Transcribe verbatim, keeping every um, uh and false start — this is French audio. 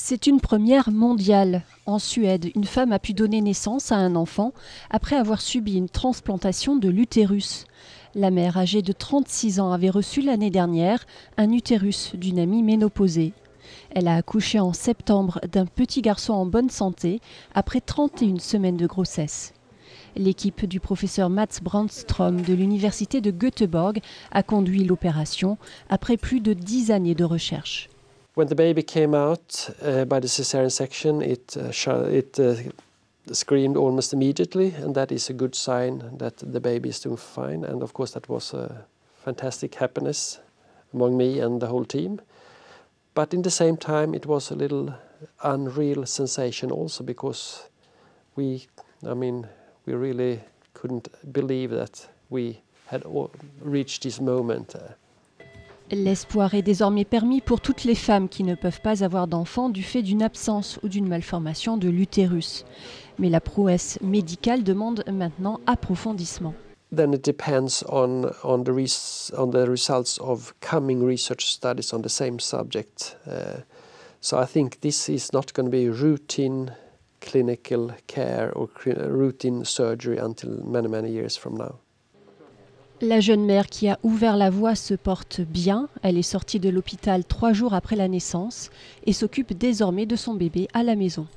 C'est une première mondiale. En Suède, une femme a pu donner naissance à un enfant après avoir subi une transplantation de l'utérus. La mère, âgée de trente-six ans, avait reçu l'année dernière un utérus d'une amie ménopausée. Elle a accouché en septembre d'un petit garçon en bonne santé après trente et une semaines de grossesse. L'équipe du professeur Mats Brannstrom de l'université de Göteborg a conduit l'opération après plus de dix années de recherche. When the baby came out uh, by the cesarean section, it uh, it uh, screamed almost immediately, and that is a good sign that the baby is doing fine. And of course, that was a fantastic happiness among me and the whole team. But in the same time, it was a little unreal sensation also, because we, I mean, we really couldn't believe that we had all reached this moment. Uh, L'espoir est désormais permis pour toutes les femmes qui ne peuvent pas avoir d'enfants du fait d'une absence ou d'une malformation de l'utérus. Mais la prouesse médicale demande maintenant approfondissement. Then it depends on on the res on the results of coming research studies on the same subject. Uh, so I think this is not going to be routine clinical care or routine surgery until many many years from now. La jeune mère qui a ouvert la voie se porte bien. Elle est sortie de l'hôpital trois jours après la naissance et s'occupe désormais de son bébé à la maison.